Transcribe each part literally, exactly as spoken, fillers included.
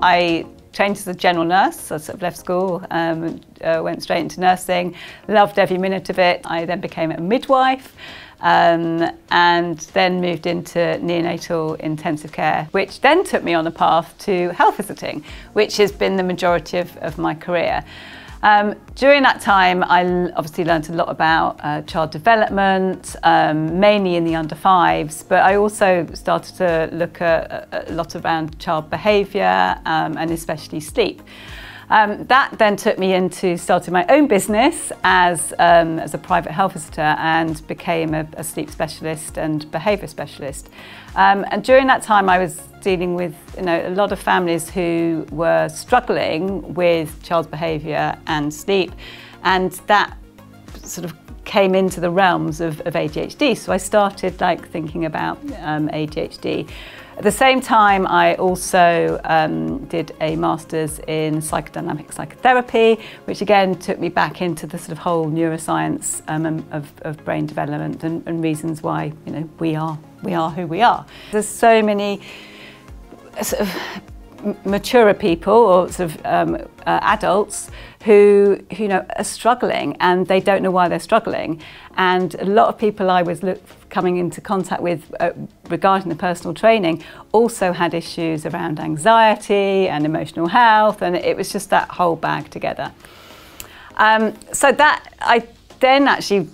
I trained as a general nurse. I sort of left school, um, uh, went straight into nursing, loved every minute of it. I then became a midwife um, and then moved into neonatal intensive care, which then took me on a path to health visiting, which has been the majority of, of my career. Um, during that time, I obviously learned a lot about uh, child development, um, mainly in the under fives, but I also started to look at a lot around child behaviour um, and especially sleep. Um, that then took me into starting my own business as, um, as a private health visitor and became a, a sleep specialist and behaviour specialist. Um, and during that time I was dealing with you know, a lot of families who were struggling with child behaviour and sleep, and that sort of came into the realms of, of A D H D. So I started like thinking about um, A D H D. At the same time, I also um, did a master's in psychodynamic psychotherapy, which again took me back into the sort of whole neuroscience um, of, of brain development and, and reasons why you know we are we are who we are. There's so many sort of mature people or sort of um, uh, adults who, who you know are struggling and they don't know why they're struggling, and a lot of people I was look, coming into contact with uh, regarding the personal training also had issues around anxiety and emotional health, and it was just that whole bag together. Um, so that I then actually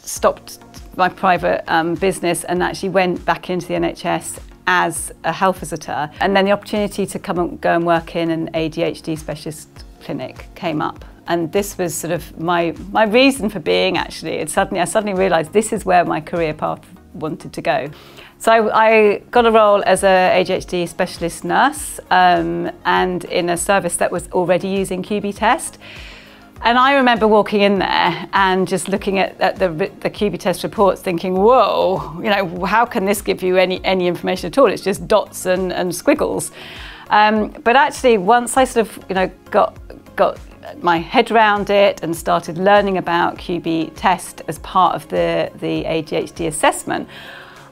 stopped my private um, business and actually went back into the N H S as a health visitor, and then the opportunity to come and go and work in an A D H D specialist clinic came up, and this was sort of my my reason for being, actually. It suddenly I suddenly realised this is where my career path wanted to go. So I, I got a role as a A D H D specialist nurse um, and in a service that was already using QbTech. And I remember walking in there and just looking at, at the, the QbTech reports thinking, whoa, you know, how can this give you any, any information at all? It's just dots and, and squiggles. Um, but actually, once I sort of, you know, got, got my head around it and started learning about QbTech as part of the, the A D H D assessment,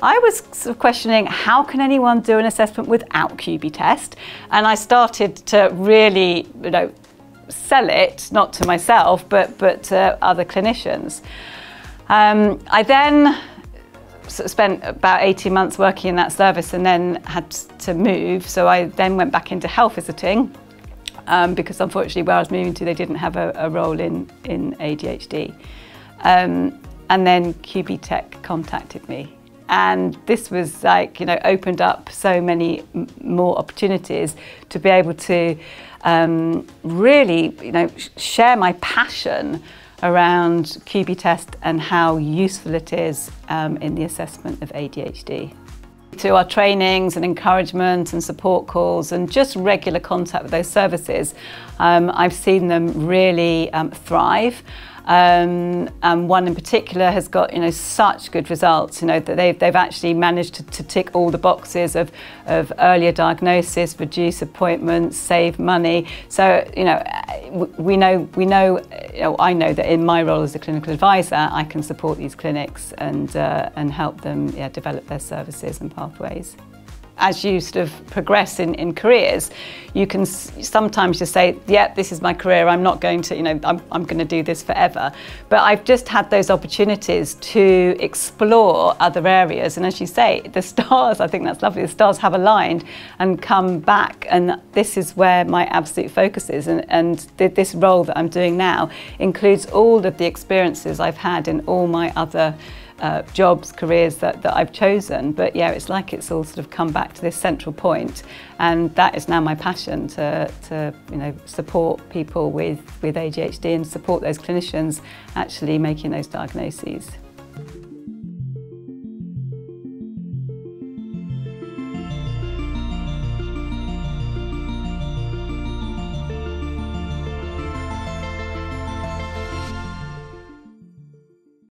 I was sort of questioning, how can anyone do an assessment without QbTech? And I started to really, you know, sell it, not to myself, but, but to other clinicians. Um, I then sort of spent about eighteen months working in that service and then had to move. So I then went back into health visiting um, because unfortunately where I was moving to, they didn't have a, a role in, in A D H D. Um, and then QbTech contacted me. And this was like, you know, opened up so many m more opportunities to be able to um, really, you know, sh share my passion around QbTech and how useful it is um, in the assessment of A D H D. To our trainings and encouragement and support calls and just regular contact with those services, um, I've seen them really um, thrive. Um, and one in particular has got you know such good results. You know that they've they've actually managed to, to tick all the boxes of of earlier diagnosis, reduce appointments, save money. So you know we know we know, you know I know that in my role as a clinical advisor, I can support these clinics and uh, and help them yeah, develop their services and pathways. As you sort of progress in, in careers, you can s sometimes just say, yeah, this is my career, I'm not going to, you know, I'm, I'm going to do this forever. But I've just had those opportunities to explore other areas. And as you say, the stars, I think that's lovely, the stars have aligned and come back. And this is where my absolute focus is. And, and th this role that I'm doing now includes all of the experiences I've had in all my other Uh, jobs, careers that, that I've chosen, but yeah, it's like it's all sort of come back to this central point, and that is now my passion to, to you know, support people with, with A D H D and support those clinicians actually making those diagnoses.